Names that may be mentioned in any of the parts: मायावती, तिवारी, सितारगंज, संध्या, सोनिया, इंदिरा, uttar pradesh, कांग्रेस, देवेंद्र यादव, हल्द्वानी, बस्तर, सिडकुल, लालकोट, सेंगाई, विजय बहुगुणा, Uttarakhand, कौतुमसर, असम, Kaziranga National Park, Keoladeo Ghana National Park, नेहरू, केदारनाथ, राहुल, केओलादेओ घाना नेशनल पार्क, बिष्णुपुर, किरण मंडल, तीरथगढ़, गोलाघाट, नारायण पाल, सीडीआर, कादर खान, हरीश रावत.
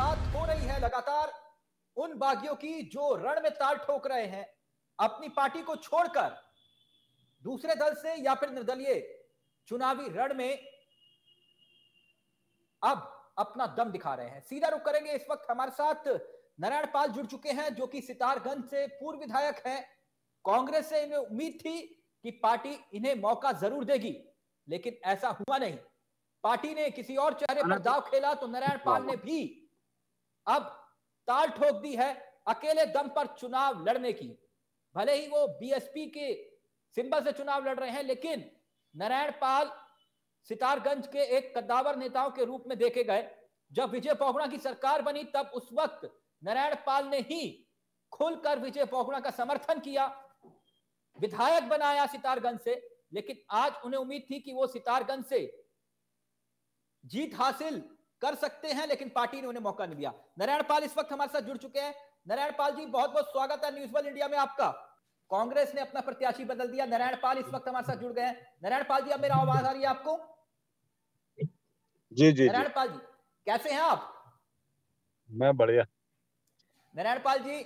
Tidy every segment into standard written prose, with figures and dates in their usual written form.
बात हो रही है लगातार उन बागियों की जो रण में ताल ठोक रहे हैं अपनी पार्टी को छोड़कर दूसरे दल से या फिर निर्दलीय चुनावी रण में अब अपना दम दिखा रहे हैं। सीधा रुख करेंगे, इस वक्त हमारे साथ नारायण पाल जुड़ चुके हैं जो कि सितारगंज से पूर्व विधायक हैं। कांग्रेस से इन्हें उम्मीद थी कि पार्टी इन्हें मौका जरूर देगी, लेकिन ऐसा हुआ नहीं। पार्टी ने किसी और चेहरे पर दाव खेला तो नारायण पाल ने भी अब ताल ठोक दी है अकेले दम पर चुनाव लड़ने की। भले ही वो बीएसपी के सिंबल से चुनाव लड़ रहे हैं, लेकिन नारायण पाल सितारगंज के एक कद्दावर नेताओं के रूप में देखे गए। जब विजय बहुगुणा की सरकार बनी तब उस वक्त नारायण पाल ने ही खुलकर विजय बहुगुणा का समर्थन किया, विधायक बनाया सितारगंज से, लेकिन आज उन्हें उम्मीद थी कि वो सितारगंज से जीत हासिल कर सकते हैं, लेकिन पार्टी ने उन्हें मौका नहीं दिया। नारायण पाल इस वक्त हमारे साथ जुड़ चुके हैं। नारायण पाल जी, बहुत बहुत स्वागत है न्यूज़ वर्ल्ड इंडिया में आपका। कांग्रेस ने अपना प्रत्याशी बदल दिया, नारायण पाल इस वक्त हमारे साथ जुड़ गए हैं। नारायण पाल जी, अब मेरा आवाज आ रही है आपको? जी जी। नारायण पाल जी, कैसे हैं आप? मैं बढ़िया। नारायण पाल जी,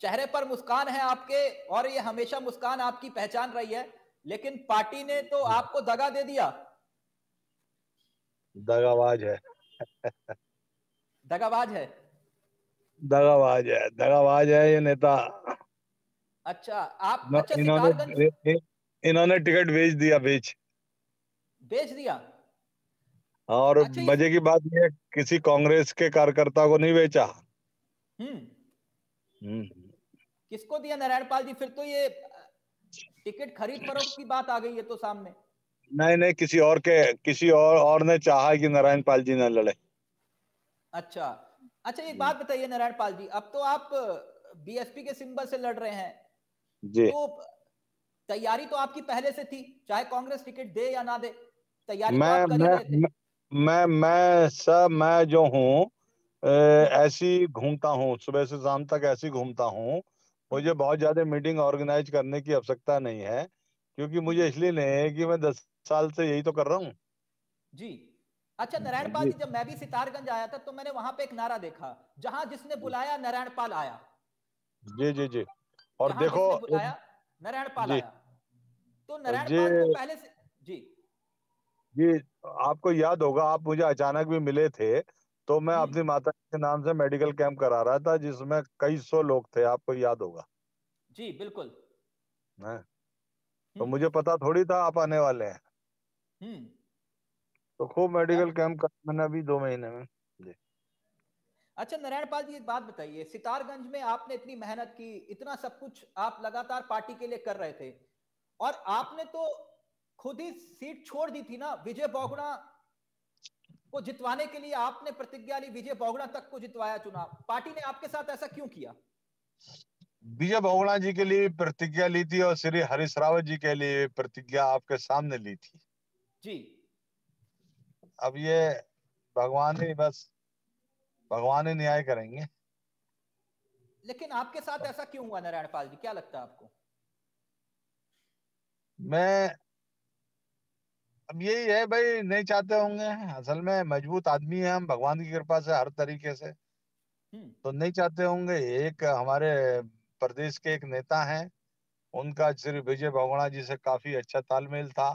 चेहरे पर मुस्कान है आपके और ये हमेशा मुस्कान आपकी पहचान रही है, लेकिन पार्टी ने तो आपको दगा दे दिया। दगाबाज है दगाबाज है दगाबाज है दगाबाज है ये नेता। अच्छा, आप इन्होंने टिकट बेच दिया और अच्छा, मजे की बात यह किसी कांग्रेस के कार्यकर्ता को नहीं बेचा। किसको दिया नारायण पाल जी? फिर तो ये टिकट खरीद फरोख्त की बात आ गई है तो सामने। नहीं, किसी और ने चाहा कि नारायण पाल जी ना लड़े। अच्छा, एक बात बताइए नारायण पाल जी, अब तो आप बीएसपी के सिंबल से लड़ रहे हैं जी, तो तैयारी तो आपकी पहले से थी, चाहे कांग्रेस टिकट दे या ना दे, तैयारी मैं जो हूँ ऐसी घूमता हूँ, सुबह से शाम तक ऐसी घूमता हूँ। मुझे बहुत ज्यादा मीटिंग ऑर्गेनाइज करने की आवश्यकता नहीं है, क्योंकि मुझे इसलिए नहीं है कि मैं 10 साल से यही तो कर रहा हूँ जी। अच्छा नारायण पाल जी, जब मैं भी सितारगंज आया था तो मैंने वहां पे एक नारा देखा, जहां जिसने बुलाया नारायण पाल आया। जी जी जी। और देखो नारायण पाल आया, तो नारायण पाल को पहले से जी जी। आपको याद होगा, आप मुझे अचानक भी मिले थे, तो मैं अपनी माता के नाम से मेडिकल कैंप करा रहा था जिसमें कई सौ लोग थे, आपको याद होगा जी। बिल्कुल। तो मुझे पता थोड़ी था आप आने वाले हैं, तो खूब मेडिकल कैंप करा मैंने अभी 2 महीने में जी। अच्छा नारायण पाल जी, एक बात बताइए, सितारगंज में आपने इतनी मेहनत की, इतना सब कुछ आप लगातार पार्टी के लिए कर रहे थे, और आपने तो खुद ही सीट छोड़ दी थी ना विजय बहुगुणा को जितवाने के लिए। आपने प्रतिज्ञा ली, विजय बहुगुणा तक को जितवाया चुनाव, पार्टी ने आपके साथ ऐसा क्यों किया? विजय बहुगुणा जी के लिए प्रतिज्ञा ली थी और श्री हरीश रावत जी के लिए प्रतिज्ञा आपके सामने ली थी जी। अब ये भगवान ही न्याय करेंगे। लेकिन आपके साथ ऐसा क्यों हुआ नारायण पाल जी, क्या लगता है आपको? मैं अब यही है भाई, नहीं चाहते होंगे, असल में मजबूत आदमी है हम, भगवान की कृपा से हर तरीके से, तो नहीं चाहते होंगे। एक हमारे प्रदेश के एक नेता हैं, उनका श्री विजय बहुगुणा जी से काफी अच्छा तालमेल था,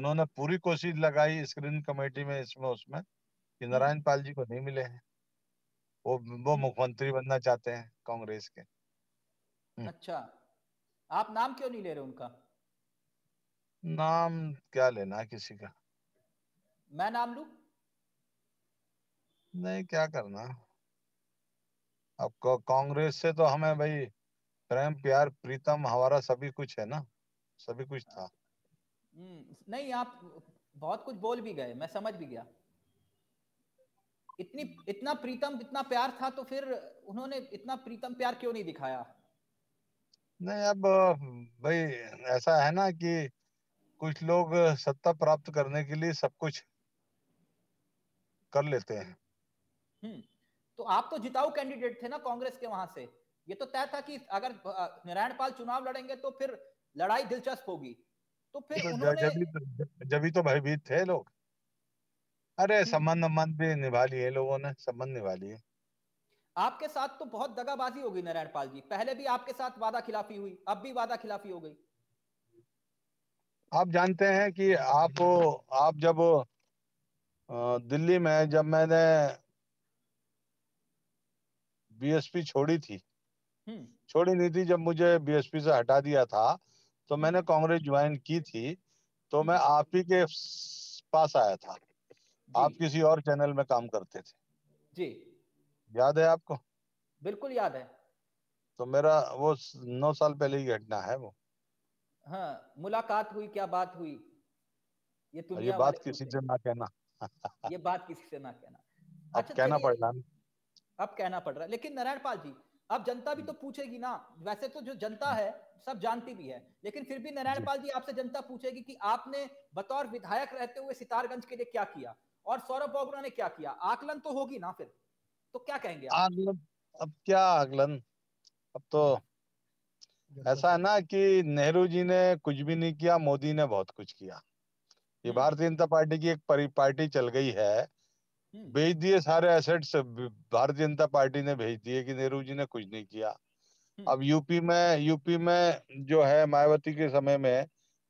उन्होंने पूरी कोशिश लगाई स्क्रीनिंग कमेटी में इसमें उसमें कि नारायण पाल जी को नहीं मिले हैं, वो मुख्यमंत्री बनना चाहते हैं कांग्रेस के। अच्छा, आप नाम क्यों नहीं ले रहे उनका? नाम क्या लेना किसी का, मैं नाम लूं? नहीं, क्या करना, अब कांग्रेस से तो हमें भाई प्रेम प्यार प्रीतम हमारा सभी कुछ है ना, सभी कुछ था। नहीं, आप बहुत कुछ बोल भी गए, मैं समझ भी गया। इतना प्रीतम इतना प्यार था, तो फिर उन्होंने इतना प्रीतम प्यार क्यों नहीं दिखाया? नहीं, अब भाई ऐसा है ना कि कुछ लोग सत्ता प्राप्त करने के लिए सब कुछ कर लेते हैं। तो आप तो जिताऊ कैंडिडेट थे ना कांग्रेस के, वहां से ये तो तय था कि अगर नारायण पाल चुनाव लड़ेंगे तो फिर लड़ाई दिलचस्प होगी, तो फिर जब भी तो भयभीत थे लोग। अरे संबंध भी निभा लिए लोगों ने, संबंध निभा लिए। आपके साथ तो बहुत दगाबाजी हो गई नारायण पाल जी, पहले भी आपके साथ वादा खिलाफी हुई, अब भी वादा खिलाफी हो गई। आप जानते हैं कि आप जब दिल्ली में जब मैंने बीएसपी छोड़ी थी, छोड़ी नहीं थी, जब मुझे बीएसपी से हटा दिया था तो मैंने कांग्रेस ज्वाइन की थी, तो मैं आप ही के पास आया था, आप किसी और चैनल में काम करते थे जी, याद है आपको? बिल्कुल याद है। तो मेरा वो 9 साल पहले की घटना है वो। हाँ, मुलाकात हुई, क्या बात हुई, ये बात किसी से ना कहना ये बात किसी से ना कहना। अच्छा, कहना पड़ रहा है, अब कहना पड़ रहा है। लेकिन नारायण पाल जी, अब जनता भी तो पूछेगी ना, वैसे तो जो जनता है सब जानती भी है, लेकिन फिर भी नारायण पाल जी आपसे जनता पूछेगी कि आपने बतौर विधायक रहते हुए सितारगंज के लिए क्या किया और सौरभ बोगुड़ा ने क्या किया, आकलन तो होगी ना, फिर तो क्या कहेंगे आप? आकलन, अब क्या आकलन, अब तो ऐसा है ना कि नेहरू जी ने कुछ भी नहीं किया, मोदी ने बहुत कुछ किया। ये भारतीय जनता पार्टी की एक पार्टी चल गई है, भेज दिए सारे एसेट्स भारतीय जनता पार्टी ने भेज दिए कि नेहरू जी ने कुछ नहीं किया। अब यूपी में जो है मायावती के समय में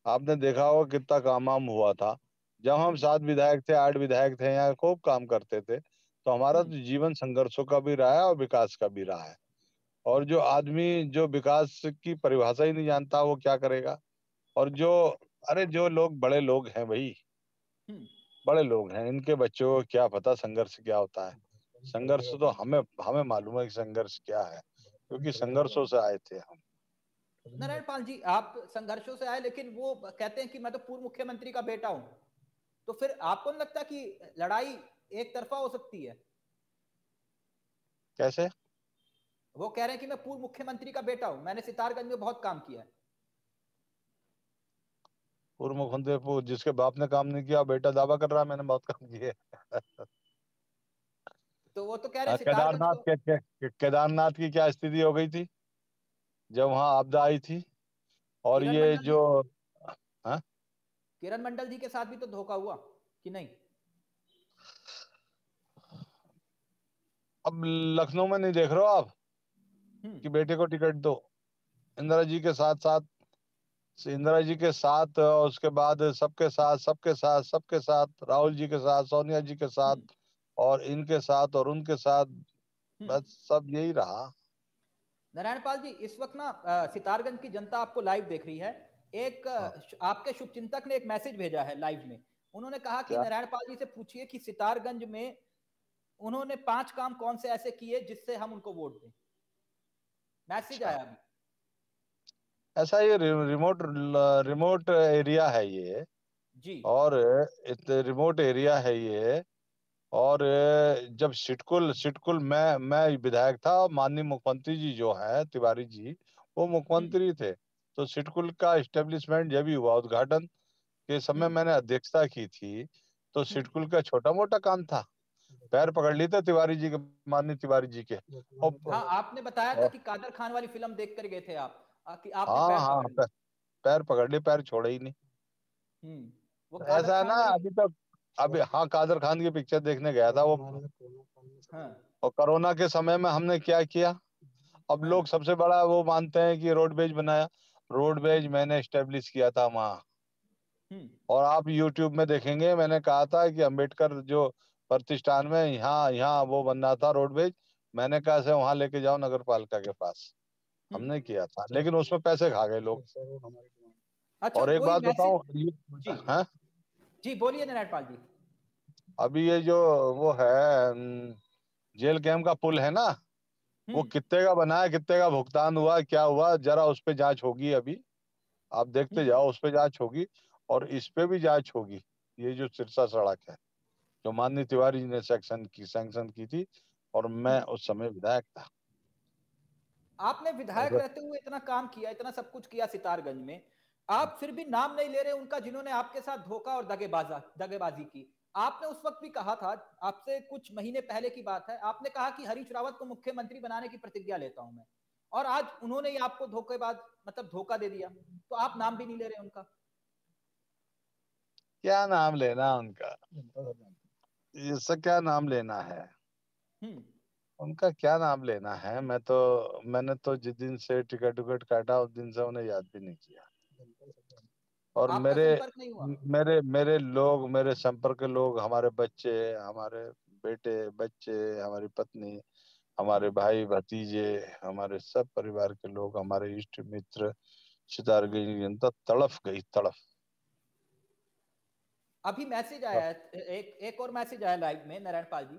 आपने देखा होगा कितना काम वाम हुआ था। जब हम 7 विधायक थे, 8 विधायक थे, यहाँ खूब काम करते थे। तो हमारा तो जीवन संघर्षों का भी रहा है और विकास का भी रहा है। और जो आदमी जो विकास की परिभाषा ही नहीं जानता वो क्या करेगा? और जो लोग बड़े लोग हैं भाई, बड़े लोग हैं, इनके बच्चों को क्या पता संघर्ष क्या होता है। संघर्ष तो हमें मालूम है कि संघर्ष क्या है, क्योंकि संघर्षों से आए थे हम। नारायण पाल जी, आप संघर्षों से आए, लेकिन वो कहते हैं कि मैं तो पूर्व मुख्यमंत्री का बेटा हूं, तो फिर आपको नहीं लगता कि लड़ाई एक तरफा हो सकती है? कैसे? वो कह रहे हैं कि मैं पूर्व मुख्यमंत्री का बेटा हूं, मैंने सितारगंज में बहुत काम किया है। पूर्व मुख्यमंत्री जिसके बाप ने काम नहीं किया, बेटा दावा कर रहा है मैंने बहुत काम किए। तो वो तो कह रहे केदारनाथ की क्या स्थिति हो गई थी जब वहां आपदा आई थी, और ये जो किरण मंडल जी के साथ भी तो धोखा हुआ कि नहीं? अब लखनऊ में नहीं देख रहे हो आप कि बेटे को टिकट दो, इंदिरा जी के साथ और उसके बाद सबके साथ राहुल जी के साथ, सोनिया जी के साथ, और इनके साथ और उनके साथ, बस सब यही रहा। नारायण पाल जी, इस वक्त ना सितारगंज की जनता आपको लाइव देख रही है। एक आपके शुभचिंतक ने एक मैसेज भेजा है लाइव में, उन्होंने कहा कि नारायण पाल जी से पूछिए कि सितारगंज में उन्होंने 5 काम कौन से ऐसे किए जिससे हम उनको वोट दें। मैसेज आया अभी। ऐसा ये रिमोट एरिया है ये जी, और रिमोट एरिया है ये। और जब सिडकुल मैं विधायक था, माननीय मुख्यमंत्री जी जो है तिवारी जी वो मुख्यमंत्री थे, तो सिडकुल का एस्टेब्लिशमेंट जब भी हुआ, उद्घाटन के समय मैंने अध्यक्षता की थी, तो सिडकुल का छोटा मोटा काम था। पैर पकड़ लिए थे माननीय तिवारी जी के। हाँ, आपने बताया था कि कादर खान वाली फिल्म देख कर गए थे आप। हाँ, पैर पकड़ ले, पैर छोड़े ही नहीं। वो ऐसा है ना, अभी तक हाँ कादर खान की पिक्चर देखने गया था वो। और कोरोना के समय में हमने क्या किया? अब लोग सबसे बड़ा वो मानते हैं कि रोडवेज बनाया। रोडवेज मैंने एस्टेब्लिश किया था वहाँ। और आप यूट्यूब में देखेंगे, मैंने कहा था कि अम्बेडकर जो प्रतिष्ठान में यहाँ वो बनना था रोडवेज, मैंने कहा से वहां लेके जाओ नगर पालिका के पास, हमने किया था। लेकिन उसमें पैसे खा गए लोग। अच्छा, और एक बात बताऊं जी, बोलिए नारायण पाल जी। अभी ये जो वो है जेल कैंप का पुल है ना, वो कितने का बना है, कितने का भुगतान हुआ, क्या हुआ, जरा उस पे जांच होगी। अभी आप देखते जाओ, उस पे जांच होगी और इस पे भी जांच होगी। ये जो सिरसा सड़क है जो माननीय तिवारी जी ने सैंक्शन की थी, और मैं उस समय विधायक था। आपने विधायक रहते हुए इतना काम किया, इतना सब कुछ किया सितारगंज में, आप फिर भी नाम नहीं ले रहे उनका जिन्होंने आपके साथ धोखा और दगेबाजी की। आपने उस वक्त भी कहा था, आपसे कुछ महीने पहले की बात है, आपने कहा कि हरीश रावत को मुख्यमंत्री बनाने की प्रतिज्ञा लेता हूं मैं, और आज उन्होंने ही आपको धोखा दे दिया, तो आप नाम भी नहीं ले रहे उनका। क्या नाम लेना उनका, इससे क्या नाम लेना है। उनका क्या नाम लेना है, मैंने तो जिस दिन से टिकट काटा उस दिन से उन्हें याद भी नहीं किया। और मेरे लोग, मेरे संपर्क के लोग, हमारे बच्चे, हमारे बेटे बच्चे, हमारी पत्नी, हमारे भाई भतीजे, हमारे सब परिवार के लोग, हमारे इष्ट मित्र, सितारगंज की जनता तड़फ गई, तड़फ। अभी मैसेज आया है, एक और मैसेज आया लाइव में। नारायण पाल जी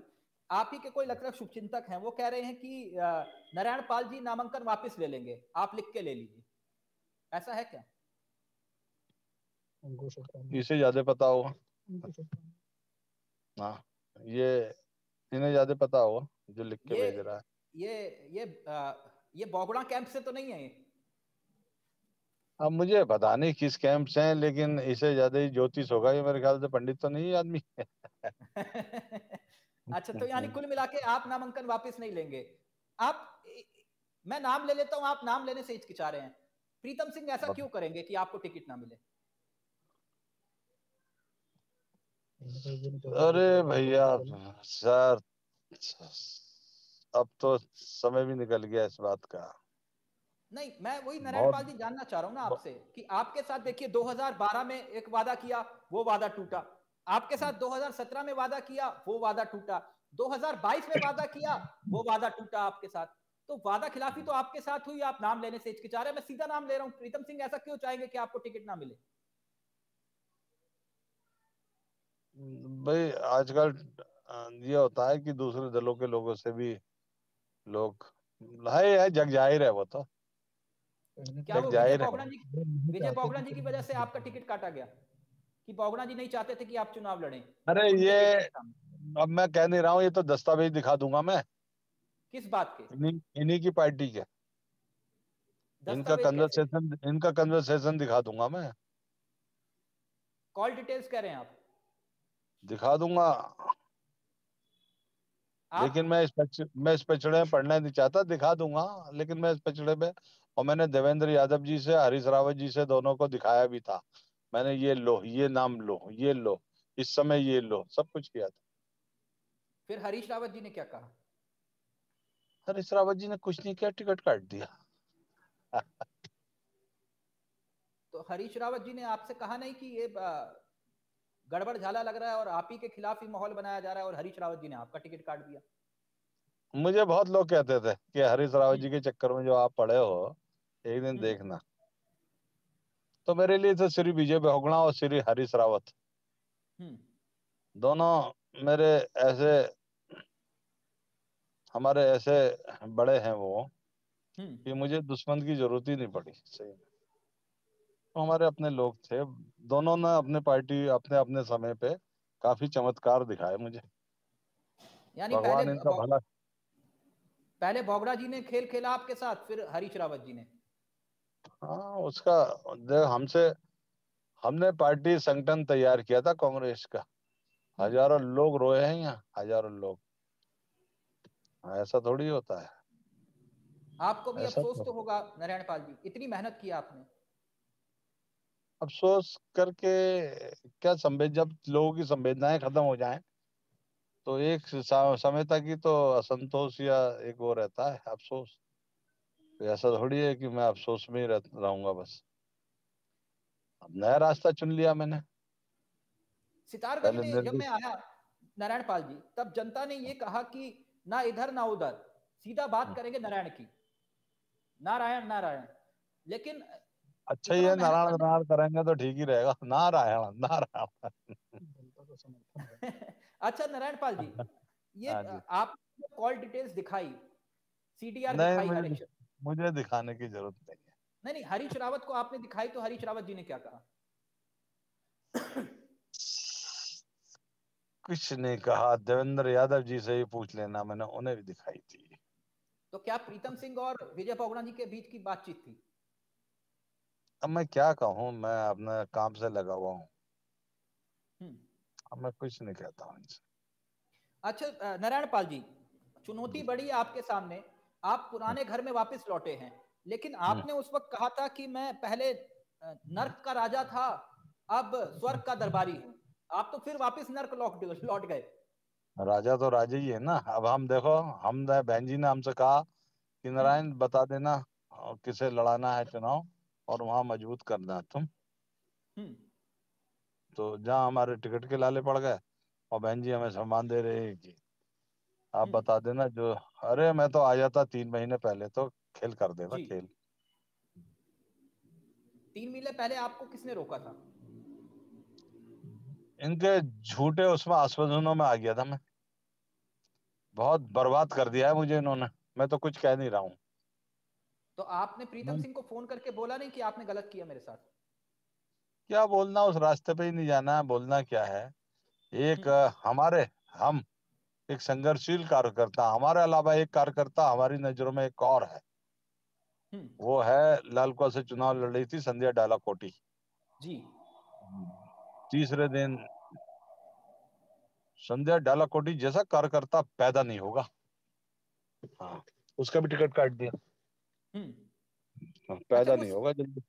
आप ही के कोई लगभग शुभचिंतक हैं, वो कह रहे हैं कि नारायण पाल जी नामांकन वापस ले लेंगे, आप लिख के ले लीजिए। ऐसा है क्या? इसे ज्यादा पता होगा, हाँ ये इन्हें ज्यादा पता होगा जो लिख के भेज रहा है। ये बहुगुणा कैंप से तो नहीं है? अब मुझे पता नहीं किस कैंप से हैं, लेकिन इसे ज्यादा ही ज्योतिष होगा ये, मेरे ख्याल से पंडित तो नहीं आदमी। अच्छा, तो यानी कुल मिला के आप नामांकन वापस नहीं लेंगे। आप, मैं नाम ले लेता हूँ, आप नाम लेने से हिचकिचा रहे हैं। प्रीतम सिंह ऐसा क्यों करेंगे कि आपको टिकट ना मिले? अरे भैया सर, अब तो समय भी निकल गया इस बात का। नहीं, मैं वही नारायण पाल जी जानना चाह रहा हूँ ना आपसे कि आपके साथ, देखिए 2012 में एक वादा किया, वो वादा टूटा। आपके साथ 2017 में वादा किया, वो वादा टूटा। 2022 में वादा किया, वो वादा टूटा आपके साथ। तो वादा खिलाफी तो आपके साथ हुई, आप नाम लेने से हिचकिचा रहे हैं। मैं सीधा नाम ले रहा हूँ। प्रीतम सिंह ऐसा क्यों चाहेंगे कि आपको टिकट ना मिले? भाई आजकल ये होता है कि दूसरे दलों के लोगों से भी लोग जग जाहिर है, वो तो क्या विजय बहुगुणा जी की वजह से आपका टिकट काटा गया कि बहुगुणा जी नहीं चाहते थे कि आप चुनाव लड़ें? अरे ये अब मैं कह नहीं रहा हूँ, ये तो दस्तावेज दिखा दूंगा मैं। किस बात के? इन्हीं की पार्टी के, इनका कन्वर्सेशन दिखा दूंगा मैं। कॉल डिटेल्स कह रहे हैं आप? दिखा दूंगा, लेकिन मैं इस पिछड़े में पढ़ना नहीं चाहता। दिखा दूंगा लेकिन मैं इस पिछड़े में, और मैंने देवेंद्र यादव जी से, हरीश रावत जी से, दोनों को दिखाया भी था। मैंने ये लो, ये नाम लो, ये लो, इस समय ये लो, सब कुछ किया था। फिर हरीश रावत जी ने क्या कहा? हरीश रावत जी ने कुछ नहीं किया, टिकट काट दिया। तो हरीश रावत जी ने आपसे कहा नहीं कि ये गड़बड़ झाला लग रहा है और आप ही के खिलाफ ही माहौल बनाया जा रहा है, और हरीश रावत जी ने आपका टिकट काट दिया? मुझे बहुत लोग कहते थे कि हरीश रावत जी के चक्कर में जो आप पड़े हो, एक दिन देखना। तो मेरे लिए तो श्री विजय बहुगुणा और श्री हरीश रावत दोनों मेरे ऐसे, हमारे ऐसे बड़े हैं वो, कि मुझे दुश्मन की जरूरत ही नहीं पड़ी। सही में हमारे अपने लोग थे, दोनों ने अपने पार्टी, अपने अपने समय पे काफी चमत्कार दिखाए मुझे। यानी पहले बहुगुणा जी ने खेल खेला आपके साथ, फिर हरीश रावत जी ने। हाँ, उसका हमने पार्टी संगठन तैयार किया था कांग्रेस का। हजारों लोग रोए हैं यहाँ, हजारों लोग। ऐसा थोड़ी होता है। आपको भी अफसोस तो होगा नारायण पाल जी, इतनी मेहनत की आपने। अफसोस करके क्या जब लोगों की संवेदनाएं खत्म हो जाएं तो एक समय तक ही तो असंतोष या एक वो रहता है, अफसोस। तो ऐसा थोड़ी है कि मैं अफसोस में ही रहूंगा बस। अब नया रास्ता चुन लिया मैंने। सितारगंज में जब मैं आया नारायण पाल जी, तब जनता ने ये कहा कि ना इधर ना उधर, सीधा बात करेंगे नारायण की, नारायण नारायण। लेकिन अच्छा ही है, नारायण नारायण करेंगे तो ठीक ही रहेगा, नारायण नारायण। अच्छा नारायण पाल जी, ये आप कॉल डिटेल्स दिखाई, सीडीआर दिखाई, मुझे दिखाने की जरूरत नहीं है। नहीं, हरीश रावत को आपने दिखाई तो हरीश रावत जी ने क्या कहा? कुछ नहीं कहा। देवेंद्र यादव जी से ही पूछ लेना, मैंने उन्हें भी दिखाई थी। तो क्या प्रीतम सिंह और विजय बहुगुणा जी के बीच की बातचीत थी? अब मैं क्या कहूँ, मैं अपने काम से लगा हुआ हूँ, अब मैं कुछ नहीं कहता हूँ इनसे। अच्छा नारायण पाल जी, चुनौती बड़ी है आपके सामने। आप पुराने घर में वापस लौटे हैं, लेकिन आपने उस वक्त कहा था कि मैं पहले नर्क का राजा था, अब स्वर्ग का दरबारी हूँ। आप तो फिर वापस नर्क लौट गए। राजा तो राजा ही है ना। अब हम देखो, हम बहन जी ने हमसे कहा कि नारायण बता देना और किसे लड़ाना है चुनाव और वहां मजबूत करना तुम। तो जहाँ हमारे टिकट के लाले पड़ गए और बहन जी हमें सम्मान दे रहे हैं कि आप बता देना जो। अरे मैं तो आ जाता 3 महीने पहले, तो खेल कर देना खेल। 3 महीने पहले आपको किसने रोका था? इनके झूठे उसमें आश्वासनों में आ गया था मैं। बहुत बर्बाद कर दिया है मुझे इन्होंने, मैं तो कुछ कह नहीं रहा हूँ। तो आपने प्रीतम सिंह को फोन करके बोला नहीं कि आपने गलत किया मेरे साथ? क्या बोलना, उस रास्ते पे ही नहीं जाना है। बोलना क्या है, एक हमारे हम एक संघर्षशील कार्यकर्ता, हमारे अलावा एक कार्यकर्ता हमारी नजरों में एक और है, वो है लालकोट से चुनाव लड़ रही थी संध्या डालाकोटी जी। तीसरे दिन संध्या डालाकोटी जैसा कार्यकर्ता पैदा नहीं होगा। हाँ, उसका भी टिकट काट दिया। पैदा नहीं होगा जल्दी।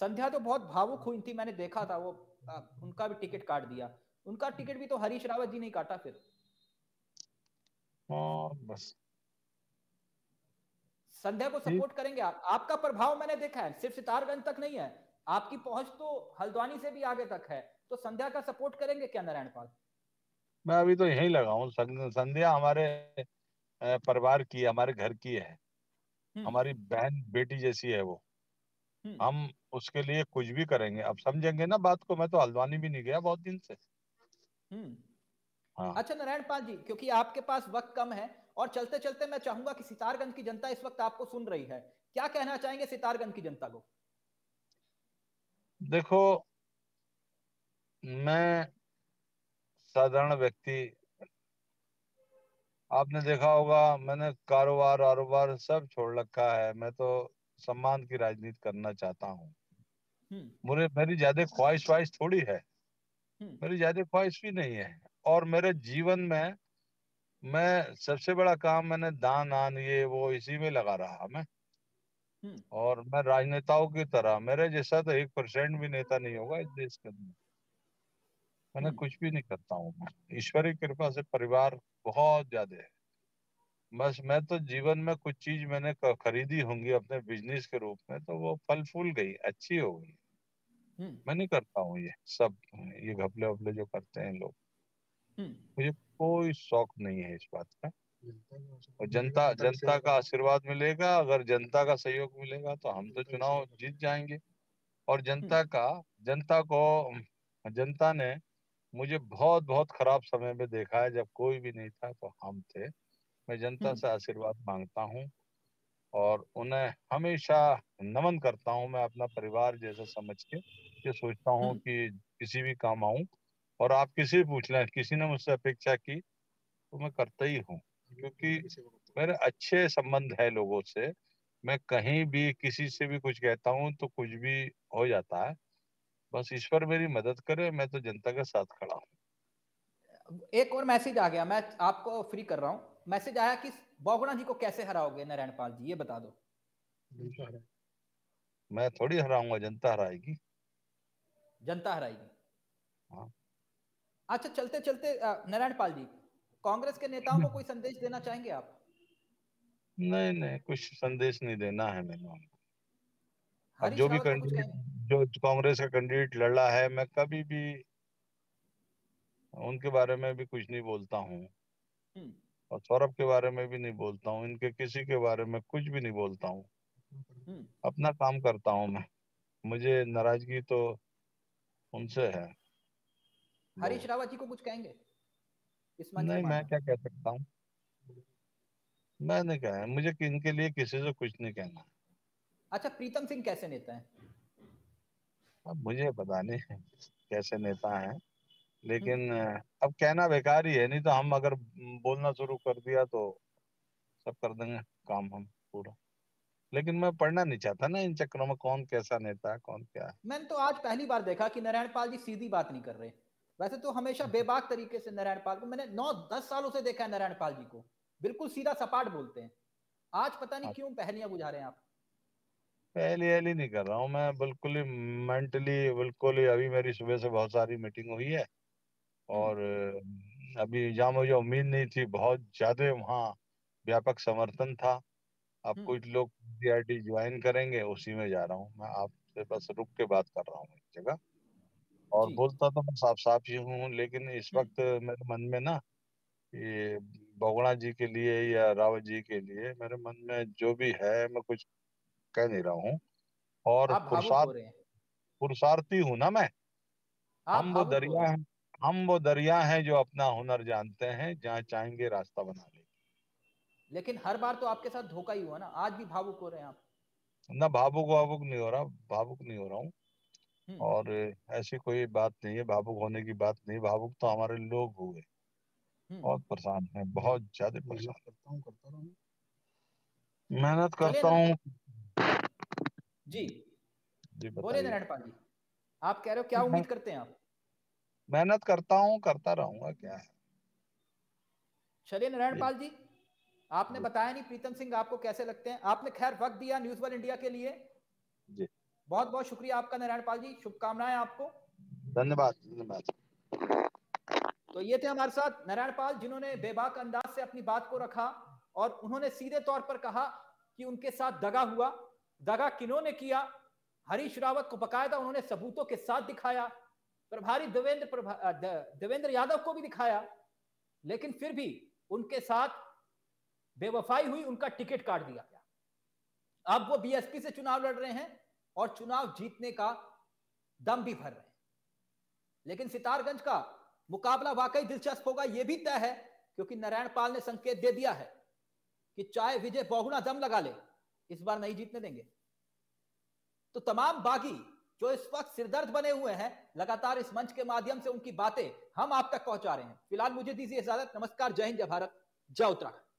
संध्या तो बहुत भावुक हुई थी, मैंने देखा था वो, उनका भी टिकट काट दिया। उनका टिकट भी तो हरीश रावत जी ने काटा फिर। बस संध्या को सपोर्ट करेंगे आप? आपका प्रभाव मैंने देखा है, सिर्फ सितारगंज तक नहीं है, आपकी पहुंच तो हल्द्वानी से भी आगे तक है। तो संध्या का सपोर्ट करेंगे क्या नारायण पाल? मैं अभी तो यही लगा हूँ। संध्या हमारे परिवार की, हमारे घर की है, हमारी बहन बेटी जैसी है वो। हम उसके लिए कुछ भी करेंगे। अब समझेंगे ना बात को। मैं तो हल्द्वानी भी नहीं गया बहुत दिन से। हाँ। अच्छा नारायण पाल जी, क्योंकि आपके पास वक्त कम है और चलते चलते मैं चाहूंगा कि सितारगंज की जनता इस वक्त आपको सुन रही है, क्या कहना चाहेंगे सितारगंज की जनता को? देखो, मैं साधारण व्यक्ति, आपने देखा होगा मैंने कारोबार आरोबार सब छोड़ रखा है। मैं तो सम्मान की राजनीति करना चाहता हूँ। मेरी ज्यादा ख्वाहिश थोड़ी है, मेरी ज्यादा ख्वाहिश भी नहीं है। और मेरे जीवन में मैं सबसे बड़ा काम मैंने दान ये वो इसी में लगा रहा मैं। और मैं राजनेताओं की तरह, मेरे जैसा तो 1% भी नेता नहीं होगा इस देश के अंदर। मैंने कुछ भी नहीं करता हूँ। ईश्वर की कृपा से परिवार बहुत ज्यादा है। बस मैं तो जीवन में कुछ चीज मैंने खरीदी होंगी अपने बिजनेस के रूप में, तो वो फल फूल गई, अच्छी हो गई। मैं नहीं करता हूँ ये सब, ये घपले वपले जो करते हैं लोग। मुझे कोई शौक नहीं है इस बात का। और जनता का आशीर्वाद मिलेगा, अगर जनता का सहयोग मिलेगा तो हम तो चुनाव जीत जाएंगे। और जनता ने मुझे बहुत बहुत खराब समय में देखा है, जब कोई भी नहीं था तो हम थे। मैं जनता से आशीर्वाद मांगता हूँ और उन्हें हमेशा नमन करता हूँ। मैं अपना परिवार जैसा समझ के ये सोचता हूँ कि किसी भी काम आऊं। और आप किसी भी पूछ लें, किसी ने मुझसे अपेक्षा की तो मैं करता ही हूँ, क्योंकि मेरे अच्छे संबंध है लोगों से। मैं कहीं भी किसी से भी कुछ कहता हूँ तो कुछ भी हो जाता है। बस ईश्वर मेरी मदद करे, मैं तो जनता के साथ खड़ा हूँ। एक और मैसेज आ गया, मैं आपको फ्री कर रहा हूँ। मैसेज आया कि बहुगुणा जी को कैसे हराओगे नारायण पाल जी, ये बता दो। मैं थोड़ी हराऊंगा, जनता हराएगी। जनता हराएगी। हाँ। अच्छा, चलते चलते नारायण पाल जी, कांग्रेस के नेताओं को कोई संदेश देना चाहेंगे आप? नहीं, कुछ संदेश नहीं देना है मैंने। जो भी जो कांग्रेस का कैंडिडेट लड़ा है, मैं कभी भी उनके बारे में भी कुछ नहीं बोलता हूँ और सौरभ के बारे में भी नहीं बोलता हूँ, इनके किसी के बारे में कुछ भी नहीं बोलता हूँ। अपना काम करता हूँ मैं। मुझे नाराजगी तो उनसे है। हरीश रावत जी को कुछ कहेंगे? नहीं, मैं क्या कह सकता हूँ, मैंने कहा मुझे इनके लिए किसी से कुछ नहीं कहना। अच्छा, प्रीतम सिंह कैसे नेता है? अब मुझे पता नहीं कैसे नेता है, लेकिन अब कहना बेकार ही है। नहीं तो हम अगर बोलना शुरू कर दिया तो सब कर देंगे काम हम पूरा। लेकिन मैं पढ़ना नहीं चाहता ना इन चक्रों में, कौन कैसा नेता है कौन क्या है। मैंने तो आज पहली बार देखा कि नारायण पाल जी सीधी बात नहीं कर रहे। वैसे तो हमेशा बेबाक तरीके से नारायण पाल को, मैंने 9-10 सालों से देखा है नारायण पाल जी को, बिल्कुल सीधा सपाट बोलते हैं। आज पता नहीं क्यों पहेलियां बुझा रहे हैं आप। पहली नहीं कर रहा हूँ मैं, बिल्कुल ही मेंटली बिल्कुल ही। अभी मेरी सुबह से बहुत सारी मीटिंग हुई है और अभी जहाँ मुझे उम्मीद नहीं थी, बहुत ज्यादा वहाँ व्यापक समर्थन था। अब कुछ लोग पीआरटी ज्वाइन करेंगे, उसी में जा रहा हूँ मैं। आपसे बस रुक के बात कर रहा हूँ एक जगह, और बोलता तो मैं साफ साफ ही हूँ, लेकिन इस वक्त मेरे मन में ना ये बहुगुणा जी के लिए या रावत जी के लिए मेरे मन में जो भी है, मैं कुछ कह नहीं रहा हूँ। और पुरुषार्थी हूँ ना मैं। हम वो दरिया है जो अपना हुनर जानते हैं, जहाँ चाहेंगे रास्ता बना लेंगे। लेकिन हर बार तो आपके साथ धोखा ही हुआ ना, आज भी भावुक हो रहे हैं आप ना? भावुक नहीं हो रहा, भावुक नहीं हो रहा हूँ, और ऐसी कोई बात नहीं है, भावुक होने की बात नहीं। भावुक तो हमारे लोग हुए, बहुत परेशान है, बहुत ज्यादा परेशान। मेहनत करता हूँ जी। बोले नारायण पाल जी, आप कह रहे हो क्या उम्मीद करते हैं आप? मेहनत करता हूँ, करता रहूंगा, क्या है। चलिए नारायण पाल जी, आपने बताया नहीं प्रीतम सिंह आपको कैसे लगते हैं, आपने खैर वक्त दिया न्यूज़ वर्ल्ड इंडिया के लिए जी, बहुत बहुत शुक्रिया आपका नारायण पाल जी, शुभकामनाएं आपको, धन्यवाद धन्यवाद। तो ये थे हमारे साथ नारायण पाल, जिन्होंने बेबाक अंदाज से अपनी बात को रखा और उन्होंने सीधे तौर पर कहा कि उनके साथ दगा हुआ। दगा किन्होंने किया? हरीश रावत को बकायदा उन्होंने सबूतों के साथ दिखाया, प्रभारी देवेंद्र यादव को भी दिखाया, लेकिन फिर भी उनके साथ बेवफाई हुई, उनका टिकट काट दिया गया। अब वो बीएसपी से चुनाव लड़ रहे हैं और चुनाव जीतने का दम भी भर रहे हैं। लेकिन सितारगंज का मुकाबला वाकई दिलचस्प होगा, यह भी तय है, क्योंकि नारायण पाल ने संकेत दे दिया है कि चाहे विजय बहुगुणा दम लगा ले, इस बार नहीं जीतने देंगे। तो तमाम बागी जो इस वक्त सिरदर्द बने हुए हैं, लगातार इस मंच के माध्यम से उनकी बातें हम आप तक पहुंचा रहे हैं। फिलहाल मुझे दीजिए इजाजत, नमस्कार, जय हिंद, जय भारत, जय उत्तराखंड।